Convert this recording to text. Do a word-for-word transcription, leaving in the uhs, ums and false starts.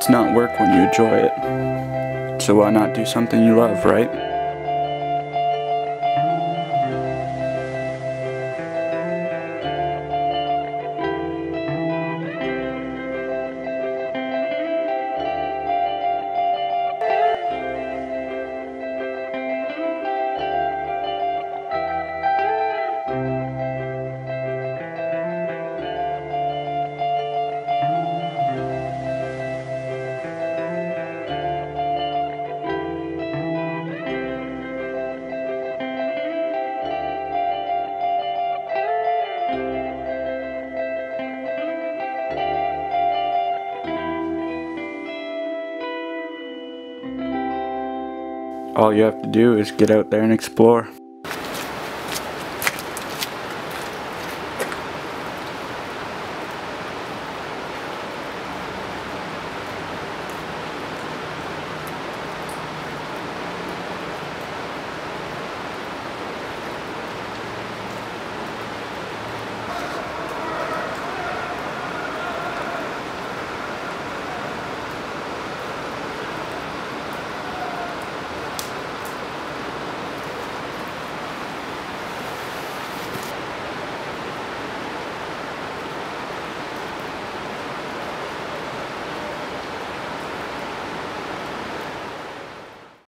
It's not work when you enjoy it. So why not do something you love, right? All you have to do is get out there and explore.